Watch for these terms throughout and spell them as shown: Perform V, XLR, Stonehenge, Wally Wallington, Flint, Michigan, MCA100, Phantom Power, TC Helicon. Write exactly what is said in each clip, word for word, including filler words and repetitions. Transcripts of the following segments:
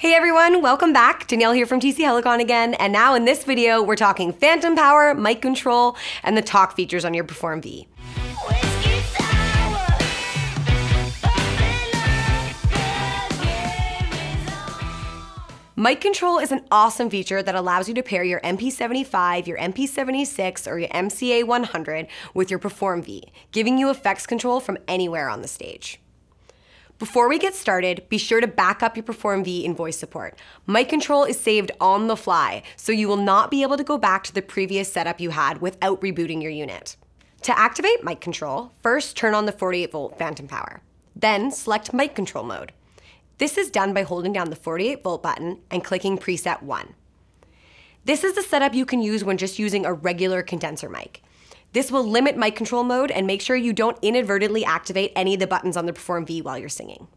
Hey everyone, welcome back. Danielle here from T C Helicon again, and now in this video, we're talking phantom power, mic control, and the talk features on your Perform V. Mic control is an awesome feature that allows you to pair your M P seventy-five, your M P seventy-six, or your M C A one hundred with your Perform V, giving you effects control from anywhere on the stage. Before we get started, be sure to back up your Perform V in voice support. Mic control is saved on the fly, so you will not be able to go back to the previous setup you had without rebooting your unit. To activate mic control, first turn on the forty-eight volt phantom power. Then select mic control mode. This is done by holding down the forty-eight volt button and clicking preset one. This is the setup you can use when just using a regular condenser mic. This will limit mic control mode and make sure you don't inadvertently activate any of the buttons on the Perform V while you're singing.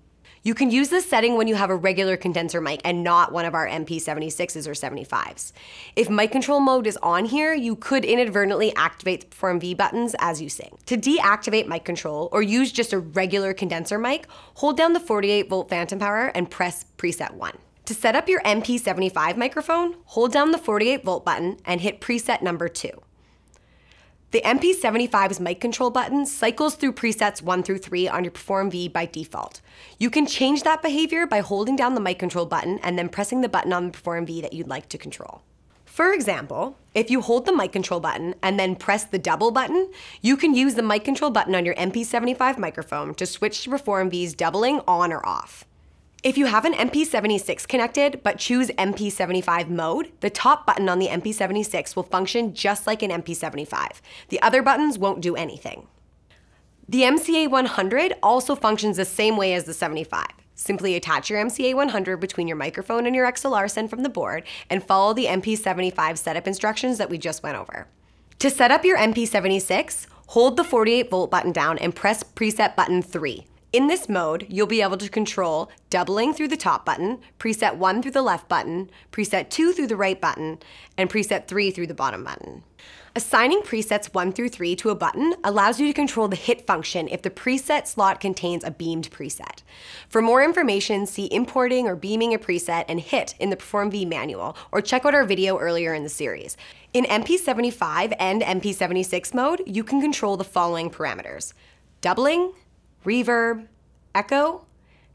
You can use this setting when you have a regular condenser mic and not one of our M P seventy-sixes or seventy-fives. If mic control mode is on here, you could inadvertently activate the Perform V buttons as you sing. To deactivate mic control or use just a regular condenser mic, hold down the forty-eight volt phantom power and press preset one. To set up your M P seventy-five microphone, hold down the forty-eight volt button and hit preset number two. The M P seventy-five's mic control button cycles through presets one through three on your Perform V by default. You can change that behavior by holding down the mic control button and then pressing the button on the Perform V that you'd like to control. For example, if you hold the mic control button and then press the double button, you can use the mic control button on your M P seventy-five microphone to switch to Perform V's doubling on or off. If you have an M P seventy-six connected, but choose M P seventy-five mode, the top button on the M P seventy-six will function just like an M P seventy-five. The other buttons won't do anything. The M C A one hundred also functions the same way as the seventy-five. Simply attach your M C A one hundred between your microphone and your X L R send from the board and follow the M P seventy-five setup instructions that we just went over. To set up your M P seventy-six, hold the forty-eight volt button down and press preset button three. In this mode, you'll be able to control doubling through the top button, preset one through the left button, preset two through the right button, and preset three through the bottom button. Assigning presets one through three to a button allows you to control the hit function if the preset slot contains a beamed preset. For more information, see importing or beaming a preset and hit in the Perform V manual, or check out our video earlier in the series. In M P seventy-five and M P seventy-six mode, you can control the following parameters: doubling, reverb, echo,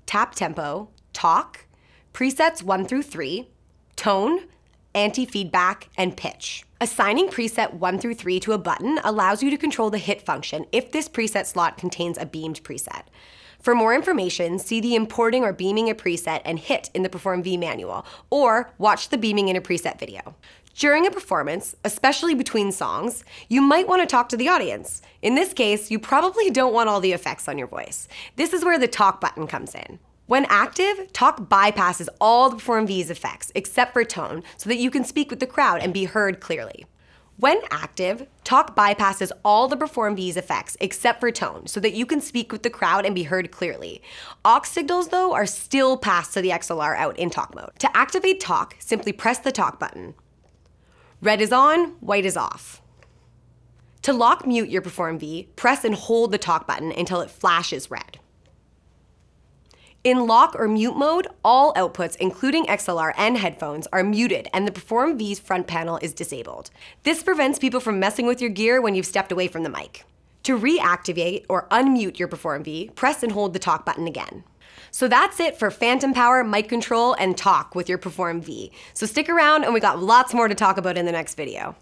tap tempo, talk, presets one through three, tone, anti-feedback, and pitch. Assigning preset one through three to a button allows you to control the hit function if this preset slot contains a beamed preset. For more information, see the importing or beaming a preset and hit in the Perform V manual, or watch the beaming in a preset video. During a performance, especially between songs, you might want to talk to the audience. In this case, you probably don't want all the effects on your voice. This is where the talk button comes in. When active, talk bypasses all the Perform V's effects, except for tone, so that you can speak with the crowd and be heard clearly. When active, talk bypasses all the Perform V's effects, except for tone, so that you can speak with the crowd and be heard clearly. Aux signals, though, are still passed to the X L R out in talk mode. To activate talk, simply press the talk button. Red is on, white is off. To lock mute your Perform V, press and hold the talk button until it flashes red. In lock or mute mode, all outputs, including X L R and headphones, are muted and the Perform V's front panel is disabled. This prevents people from messing with your gear when you've stepped away from the mic. To reactivate or unmute your Perform V, press and hold the talk button again. So that's it for phantom power, mic control, and talk with your Perform V. So stick around and we got lots more to talk about in the next video.